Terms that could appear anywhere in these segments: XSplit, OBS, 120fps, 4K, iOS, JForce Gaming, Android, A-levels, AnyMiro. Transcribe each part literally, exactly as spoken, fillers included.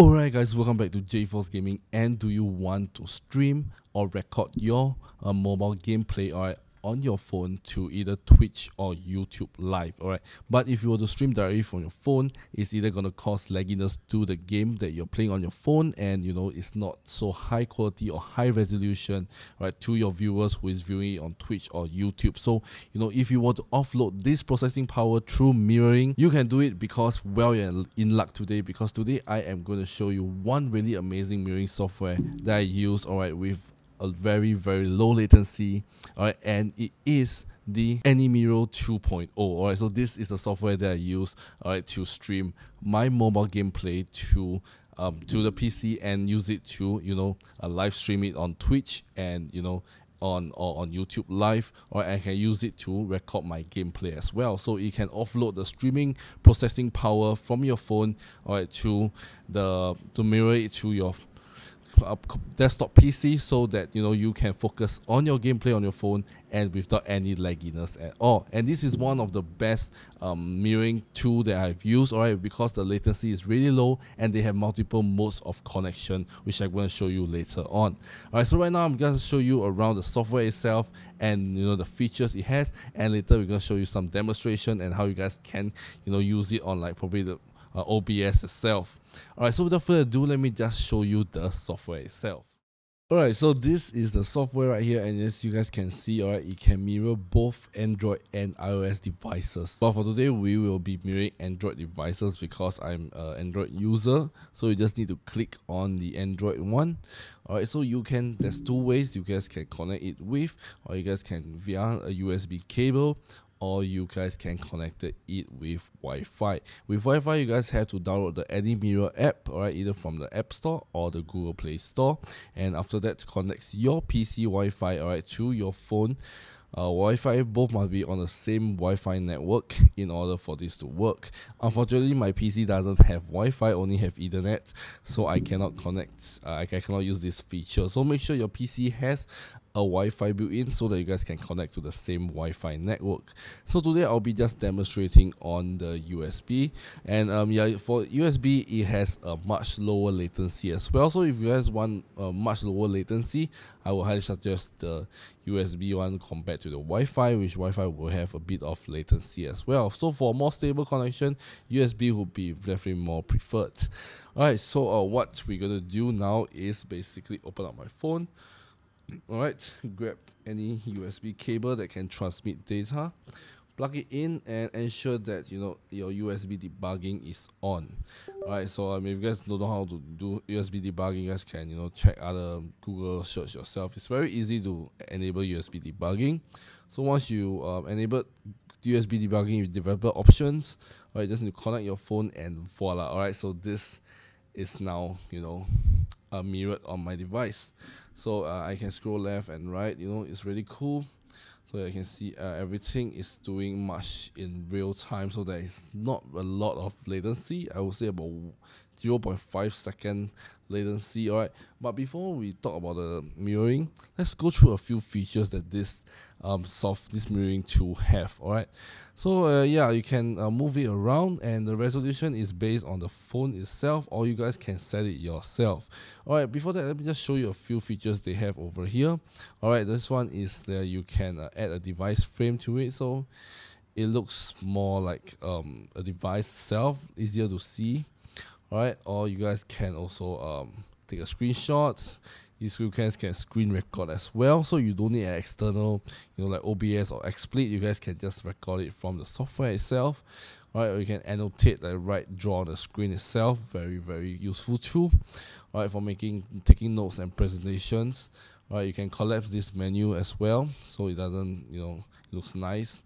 Alright guys, welcome back to JForce Gaming. And do you want to stream or record your uh, mobile gameplay or on your phone to either Twitch or YouTube live? Alright, but if you were to stream directly from your phone, it's either going to cause lagginess to the game that you're playing on your phone, and you know, it's not so high quality or high resolution, right, to your viewers who is viewing it on Twitch or YouTube. So you know, if you want to offload this processing power through mirroring, you can do it, because well, you're in luck today, because today I am going to show you one really amazing mirroring software that I use, alright, with a very very low latency, all right, and it is the AnyMiro two point oh. All right, so this is the software that I use, all right, to stream my mobile gameplay to um to the P C and use it to, you know, uh, live stream it on Twitch and, you know, on or on YouTube live, or I can use it to record my gameplay as well. So you can offload the streaming processing power from your phone, all right, to the to mirror it to your desktop P C, so that you know, you can focus on your gameplay on your phone and without any lagginess at all. And this is one of the best um, mirroring tool that I've used, alright, because the latency is really low and they have multiple modes of connection, which I'm going to show you later on. Alright, so right now I'm going to show you around the software itself and, you know, the features it has, and later we're going to show you some demonstration and how you guys can, you know, use it on like probably the Uh, O B S itself. Alright, so without further ado, let me just show you the software itself. Alright, so this is the software right here, and as you guys can see, alright, it can mirror both Android and iOS devices. But for today, we will be mirroring Android devices because I'm an Android user, so you just need to click on the Android one. Alright, so you can, there's two ways you guys can connect it with, or you guys can via a U S B cable, or you guys can connect it with Wi-Fi. With Wi-Fi, you guys have to download the AnyMiro app, alright, either from the App Store or the Google Play Store. And after that, connects your P C Wi-Fi, alright, to your phone Uh, Wi-Fi. Both must be on the same Wi-Fi network in order for this to work. Unfortunately, my P C doesn't have Wi-Fi, only have Ethernet, so I cannot connect. Uh, I cannot use this feature. So make sure your P C has a Wi-Fi built-in so that you guys can connect to the same Wi-Fi network. So today I'll be just demonstrating on the U S B, and um yeah, for U S B it has a much lower latency as well. So if you guys want a much lower latency, I would highly suggest the U S B one compared to the Wi-Fi, which Wi-Fi will have a bit of latency as well. So for more stable connection, U S B would be definitely more preferred. Alright, so uh, what we're gonna do now is basically open up my phone. Alright, grab any U S B cable that can transmit data, plug it in, and ensure that, you know, your U S B debugging is on. Alright, so um, if you guys don't know how to do U S B debugging, you guys can, you know, check other Google search yourself. It's very easy to enable U S B debugging. So once you um, enable U S B debugging with developer options, alright, just need to connect your phone and voila. Alright, so this is now, you know, uh, mirrored on my device. So uh, I can scroll left and right, you know, it's really cool. So that I can see uh, everything is doing much in real time, so there is not a lot of latency. I would say about zero point five second latency, alright. But before we talk about the mirroring, let's go through a few features that this um soft this mirroring tool have, alright. So uh, yeah, you can uh, move it around, and the resolution is based on the phone itself, or you guys can set it yourself. Alright, before that, let me just show you a few features they have over here. Alright, this one is that you can uh, add a device frame to it, so it looks more like um a device itself, easier to see. Alright, or you guys can also um, take a screenshot. You guys can screen record as well, so you don't need an external, you know, like O B S or XSplit. You guys can just record it from the software itself. Alright, or you can annotate, like right draw on the screen itself. Very very useful tool. Alright, for making taking notes and presentations. Alright, you can collapse this menu as well, so it doesn't, you know, it looks nice.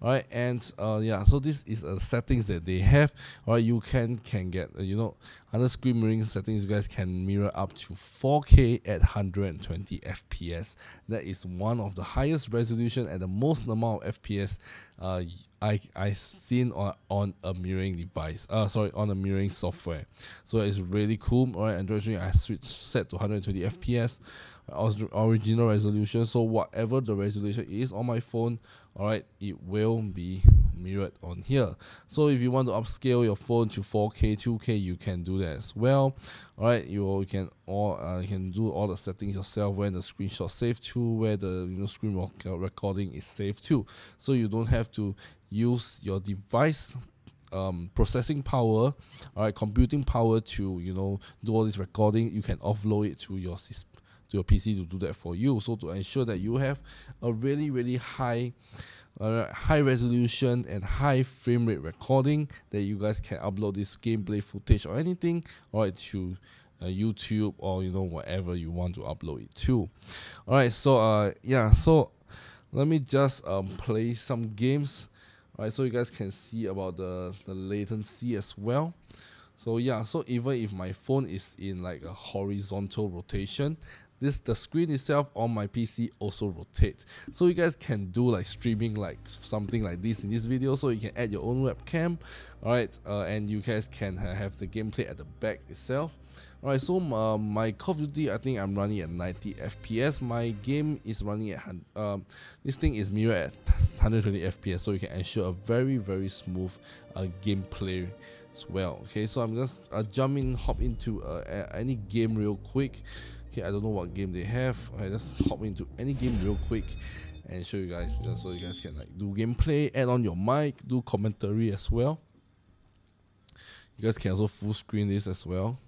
Alright, and uh, yeah, so this is a uh, settings that they have. Alright, you can can get uh, you know, under screen mirroring settings, you guys can mirror up to four K at one hundred twenty F P S. That is one of the highest resolution and the most amount of F P S uh, I I seen on on a mirroring device. Uh sorry, on a mirroring software. So it's really cool. Alright, Android three I switched set to one hundred twenty F P S. Original resolution, so whatever the resolution is on my phone, alright, it will be mirrored on here. So if you want to upscale your phone to four K, two K, you can do that as well. Alright, you can all uh, you can do all the settings yourself, where the screenshot saved to, where the you know screen recording is saved to. So you don't have to use your device Um, processing power, alright, computing power to you know do all this recording. You can offload it to your to your P C to do that for you. So to ensure that you have a really really high, uh, high resolution and high frame rate recording, that you guys can upload this gameplay footage or anything, alright, to Uh, YouTube or you know whatever you want to upload it to. Alright, so uh yeah, so let me just um play some games. Alright, so you guys can see about the, the latency as well. So yeah, so even if my phone is in like a horizontal rotation, this the screen itself on my P C also rotates. So you guys can do like streaming like something like this in this video. So you can add your own webcam, alright, uh, and you guys can ha have the gameplay at the back itself. Alright, so uh, my Call of Duty, I think I'm running at ninety F P S. My game is running at um, this thing is mirrored at one hundred twenty F P S, so you can ensure a very very smooth uh, gameplay as well. Okay, so I'm just uh, jumping hop into uh, any game real quick. Okay, I don't know what game they have. Alright, let's hop into any game real quick and show you guys, just so you guys can like do gameplay, add on your mic, do commentary as well. You guys can also full screen this as well.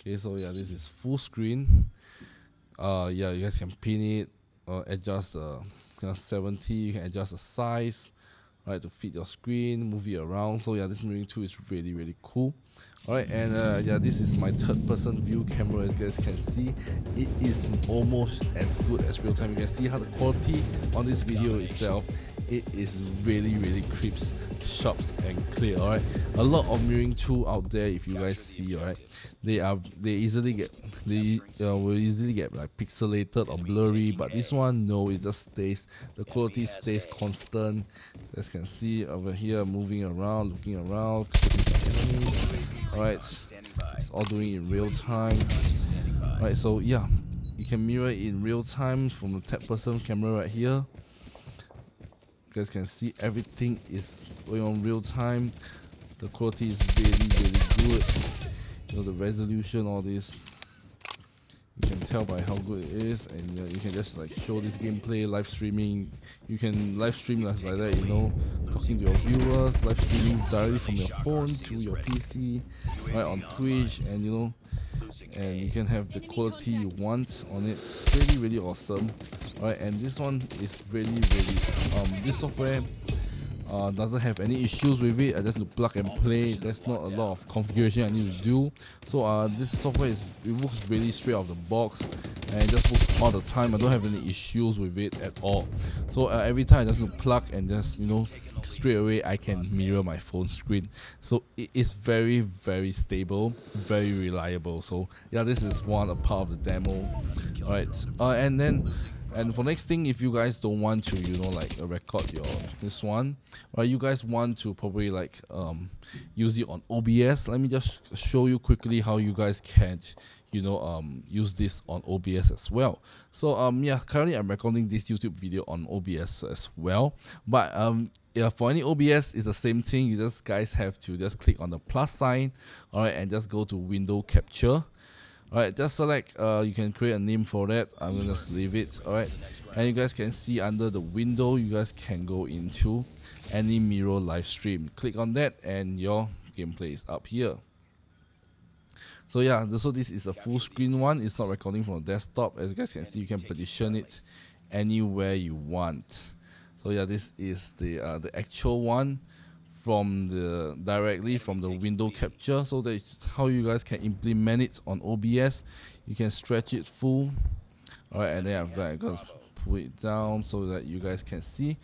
Okay, so yeah, this is full screen. Uh, yeah, you guys can pin it, uh, adjust the uh, seventy. You can adjust the size, right, to fit your screen, move it around. So yeah, this mirroring tool is really really cool. All right, and uh, yeah, this is my third person view camera. As you guys can see, it is almost as good as real time. You can see how the quality on this video itself, it is really really crisp, sharp and clear. All right, a lot of mirroring tool out there, if you guys see, all right, they are they easily get they uh, will easily get like pixelated or blurry, but this one, no, it just stays, the quality stays constant. As you can see over here, moving around, looking around, all right, it's all doing it in real time. All right, so yeah, you can mirror it in real time from the third person camera right here. You guys can see everything is going on real time. The quality is really really good, you know, the resolution, all this, you can tell by how good it is. And uh, you can just like show this gameplay live streaming. You can live stream like that, you know, talking to your viewers, live streaming directly from your phone to your P C, right, on Twitch, and you know, and you can have the quality you want on it. It's really really awesome. Alright, and this one is really really um this software uh doesn't have any issues with it. I just need to plug and play. There's not a lot of configuration I need to do. So uh this software is it works really straight out of the box, and it just works all the time. I don't have any issues with it at all. So uh, every time I just need to plug and just, you know, straight away I can mirror my phone screen. So it is very very stable, very reliable. So yeah, this is one a part of the demo. All right, uh, and then and for next thing, if you guys don't want to, you know, like uh, record your this one, or you guys want to probably like um use it on O B S, let me just show you quickly how you guys can, you know, um use this on O B S as well. So um yeah, currently I'm recording this YouTube video on O B S as well, but um yeah, for any O B S it's the same thing. You just guys have to just click on the plus sign, all right, and just go to window capture. Alright, just select, uh, you can create a name for that. I'm gonna just leave it, alright. And you guys can see under the window, you guys can go into AnyMiro live stream. Click on that and your gameplay is up here. So yeah, so this is a full screen one. It's not recording from the desktop. As you guys can see, you can position it anywhere you want. So yeah, this is the, uh, the actual one. From the directly from the window capture. So that's how you guys can implement it on O B S. You can stretch it full, all right, and then I've got, I've got to pull it down so that you guys can see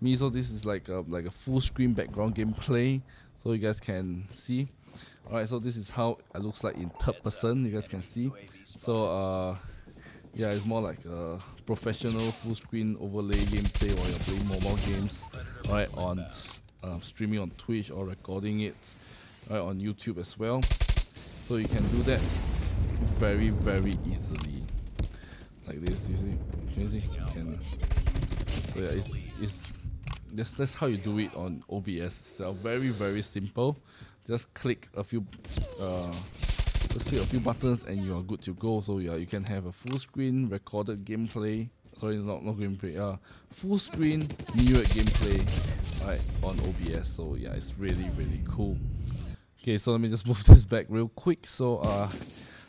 me. So this is like a like a full screen background gameplay, so you guys can see. All right, so this is how it looks like in third person. You guys can see. So uh yeah, it's more like a professional full screen overlay gameplay while you're playing mobile games, all right, on Uh, streaming on Twitch or recording it, right, on YouTube as well. So you can do that very very easily like this. You see, you see? You can, so yeah, it's, it's That's, that's how you do it on O B S itself. Very, very simple. Just click a few uh, just click a few buttons and you are good to go. So yeah, you can have a full screen recorded gameplay. Sorry, not not gameplay. Uh, full screen mirrored gameplay, right, on O B S. So yeah, it's really really cool. Okay, so let me just move this back real quick. So uh,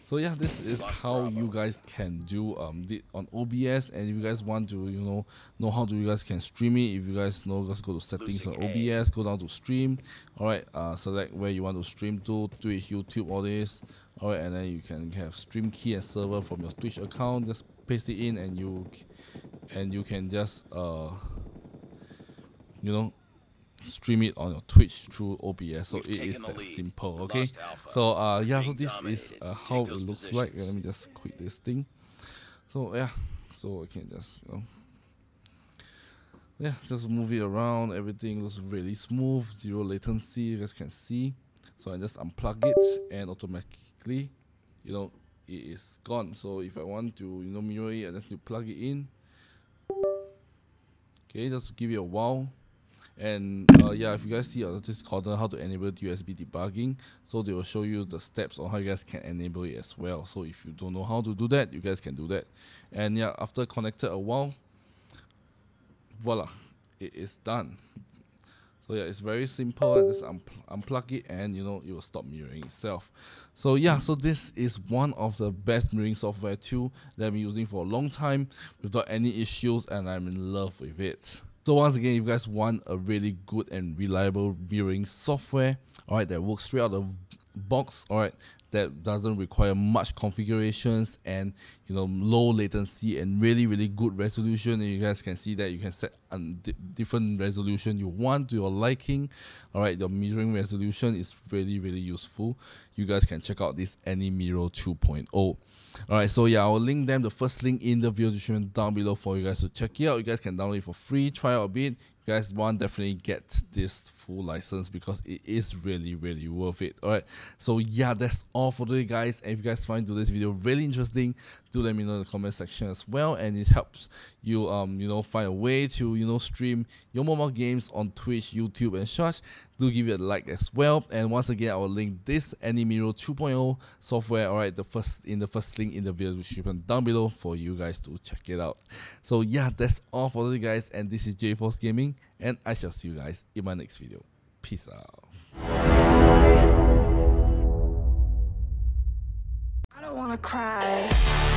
so yeah, this is how you guys can do um it on O B S. And if you guys want to, you know, know how to you guys can stream it. If you guys know, just go to settings on O B S, go down to stream. All right, uh, select where you want to stream to, Twitch, YouTube, all this. All right, and then you can have stream key and server from your Twitch account. Just paste it in, and you, and you can just uh, you know, stream it on your Twitch through O B S. So it is that simple. Okay, so uh yeah, so this is uh, how it looks like. Let me just quit this thing. So yeah, so I can just, you know, yeah, just move it around. Everything looks really smooth, zero latency, you guys can see. So I just unplug it and automatically, you know, it is gone. So if I want to, you know, mirror it, I just need to plug it in. Okay, just give it a while. And uh, yeah, if you guys see uh, this corner, how to enable U S B debugging, so they will show you the steps on how you guys can enable it as well. So if you don't know how to do that, you guys can do that. And yeah, after connected a while, voila, it is done. So yeah, it's very simple. I just un unplug it and, you know, it will stop mirroring itself. So yeah, so this is one of the best mirroring software too that I've been using for a long time without any issues, and I'm in love with it. So once again, if you guys want a really good and reliable mirroring software, all right, that works straight out of the box, all right, that doesn't require much configurations and, you know, low latency and really, really good resolution. And you guys can see that you can set a different resolution you want to your liking. All right, your mirroring resolution is really, really useful. You guys can check out this AnyMiro two point oh. All right, so yeah, I'll link them, the first link in the video description down below for you guys to check it out. You guys can download it for free, try out a bit. You guys want, definitely get this full license because it is really, really worth it. All right, so yeah, that's all for today, guys. And if you guys find today's video really interesting, do let me know in the comment section as well. And it helps you, um, you know, find a way to, you know, stream your mobile games on Twitch, YouTube, and such. Do give it a like as well. And once again, I will link this AnyMiro two point oh software, all right, the first in the first link in the video description down below for you guys to check it out. So yeah, that's all for today, guys. And this is JForce Gaming, and I shall see you guys in my next video. Peace out. I don't wanna cry.